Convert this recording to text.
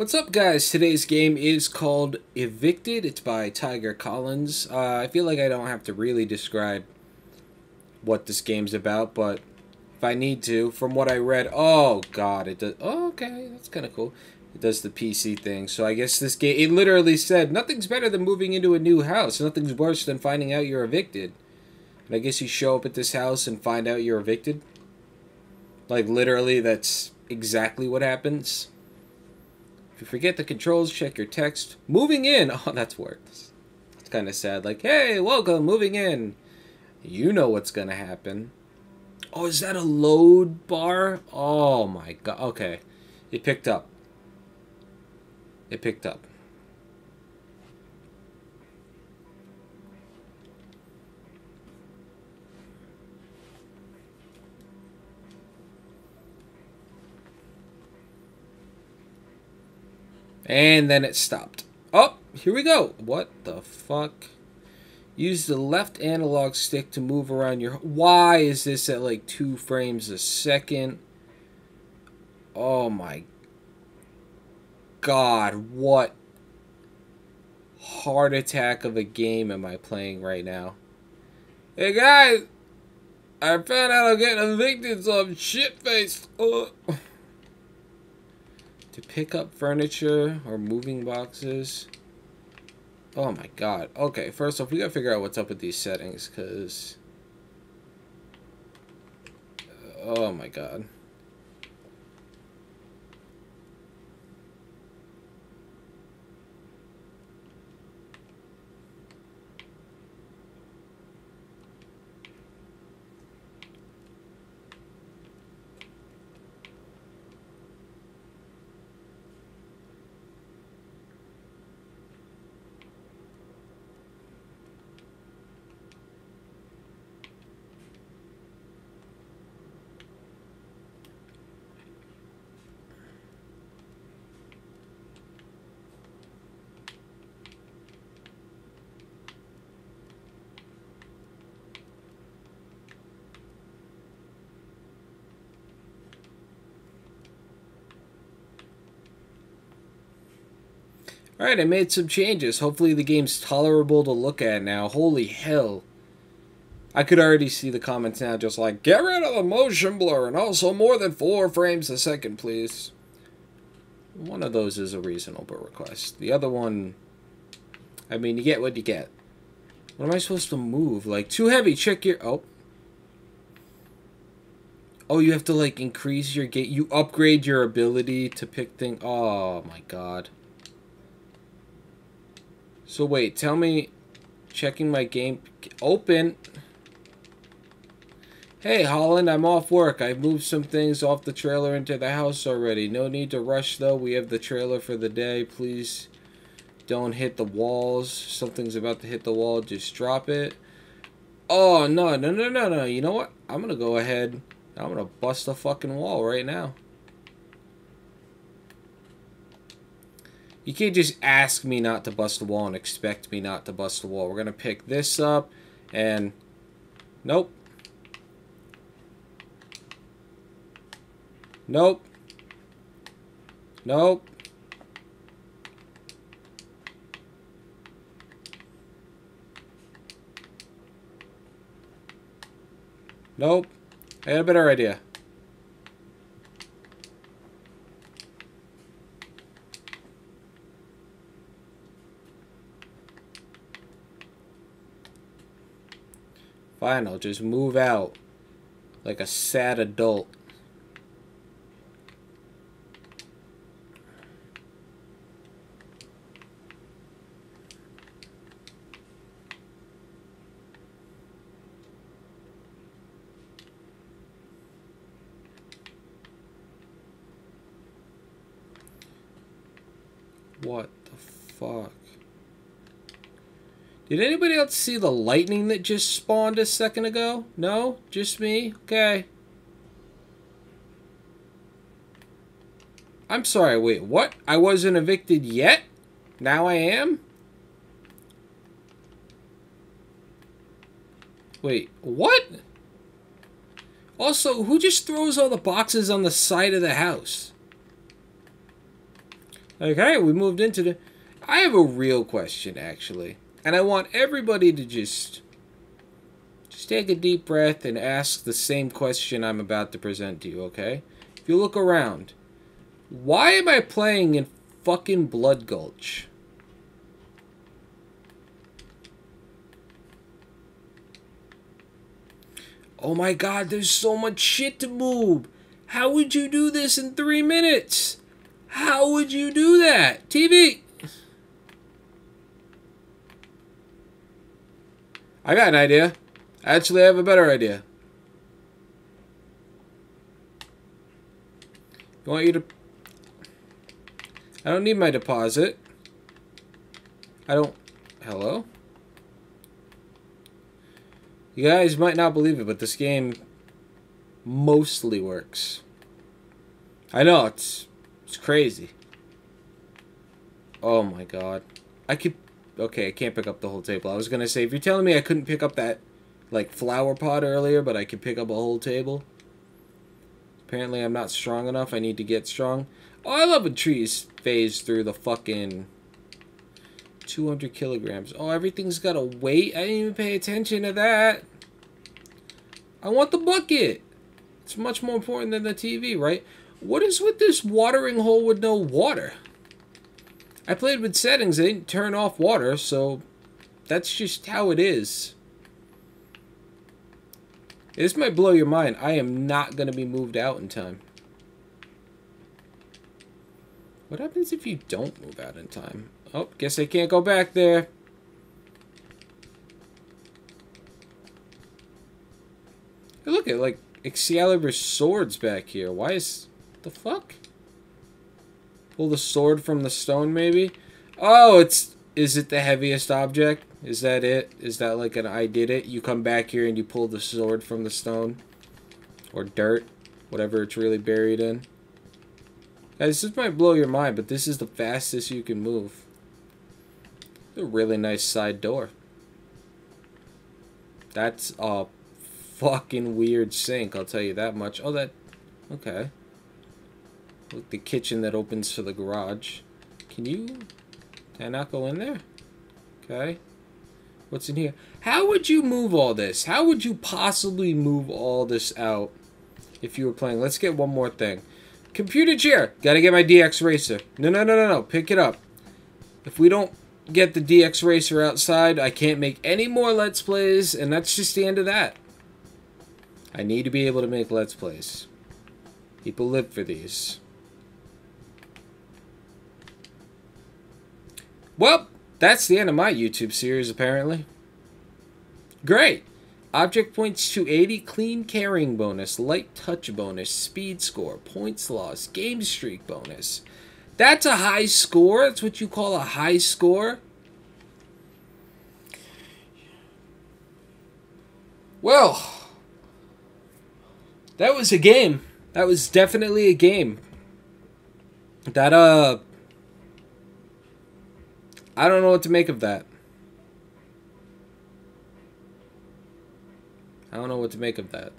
What's up, guys? Today's game is called Evicted. It's by Tiger Collins. I feel like I don't have to really describe what this game's about, but if I need to, from what I read, oh god, it does. Oh, okay, that's kind of cool. It does the PC thing. So I guess this game, it literally said nothing's better than moving into a new house. Nothing's worse than finding out you're evicted. And I guess you show up at this house and find out you're evicted. Like literally, that's exactly what happens. If you forget the controls, check your text. Moving in! Oh, that's worse. It's kind of sad. Like, hey, welcome, moving in. You know what's going to happen. Oh, is that a load bar? Oh, my God. Okay. It picked up. It picked up. And then it stopped. Oh, here we go. What the fuck? Use the left analog stick to move around your... Why is this at like 2 frames a second? Oh my god, what heart attack of a game am I playing right now? Hey guys, I found out I'm getting evicted, so I'm shit-faced. Ugh. To pick up furniture or moving boxes. Oh my god. Okay, first off, we gotta figure out what's up with these settings, because... oh my god. Alright, I made some changes. Hopefully the game's tolerable to look at now. Holy hell. I could already see the comments now just like, get rid of the motion blur and also more than 4 frames a second, please. One of those is a reasonable request. The other one, I mean, you get what you get. What am I supposed to move? Like, too heavy, check your... oh. Oh, you have to, like, increase your... you upgrade your ability to pick things... oh, my god. So wait, tell me, checking my game, open. Hey Holland, I'm off work. I moved some things off the trailer into the house already. No need to rush though, we have the trailer for the day. Please don't hit the walls. Something's about to hit the wall, just drop it. Oh, no, you know what? I'm gonna go ahead, I'm gonna bust the fucking wall right now. You can't just ask me not to bust the wall and expect me not to bust the wall. We're going to pick this up and... nope. Nope. Nope. Nope. I had a better idea. Fine, I'll just move out like a sad adult. What the fuck? Did anybody else see the lightning that just spawned a second ago? No? Just me? Okay. I'm sorry, wait, what? I wasn't evicted yet? Now I am? Wait, what? Also, who just throws all the boxes on the side of the house? Okay, we moved into the... I have a real question, actually. And I want everybody to just take a deep breath and ask the same question I'm about to present to you, okay? If you look around, why am I playing in fucking Blood Gulch? Oh my god, there's so much shit to move. How would you do this in 3 minutes? How would you do that? TV! I got an idea. Actually, I have a better idea. I want you to... I don't need my deposit. I don't... Hello? You guys might not believe it, but this game mostly works. I know, it's crazy. Oh my god. I could... Okay, I can't pick up the whole table. I was gonna say, if you're telling me I couldn't pick up that, like, flower pot earlier, but I could pick up a whole table. Apparently I'm not strong enough. I need to get strong. Oh, I love when trees phase through the fucking 200 kilograms. Oh, everything's got a weight. I didn't even pay attention to that. I want the bucket. It's much more important than the TV, right? What is with this watering hole with no water? I played with settings. They didn't turn off water, so that's just how it is. This might blow your mind. I am not going to be moved out in time. What happens if you don't move out in time? Oh, guess I can't go back there. Hey, look at, like, Excalibur swords back here. Why is... the fuck? Pull the sword from the stone, maybe? Oh, it's... Is it the heaviest object? Is that it? Is that like an I did it? You come back here and you pull the sword from the stone. Or dirt. Whatever it's really buried in. Guys, this might blow your mind, but this is the fastest you can move. It's a really nice side door. That's a fucking weird sink, I'll tell you that much. Oh, that... Okay. Look, the kitchen that opens to the garage. Can you... Can I not go in there? Okay. What's in here? How would you move all this? How would you possibly move all this out if you were playing? Let's get one more thing. Computer chair. Gotta get my DX Racer. No. Pick it up. If we don't get the DX Racer outside, I can't make any more Let's Plays, and that's just the end of that. I need to be able to make Let's Plays. People live for these. Well, that's the end of my YouTube series, apparently. Great. Object points 280, clean carrying bonus, light touch bonus, speed score, points loss, game streak bonus. That's a high score. That's what you call a high score. Well, that was a game. That was definitely a game. That, I don't know what to make of that. I don't know what to make of that.